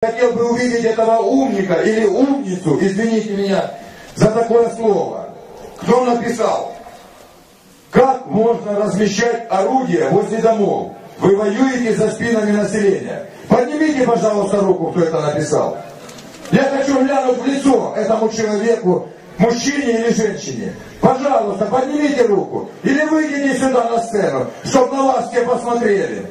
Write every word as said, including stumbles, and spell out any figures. Хотел бы увидеть этого умника или умницу, извините меня за такое слово. Кто написал? Как можно размещать орудия возле домов? Вы воюете за спинами населения. Поднимите, пожалуйста, руку, кто это написал. Я хочу глянуть в лицо этому человеку, мужчине или женщине. Пожалуйста, поднимите руку или выйдите сюда на сцену, чтобы на вас все посмотрели.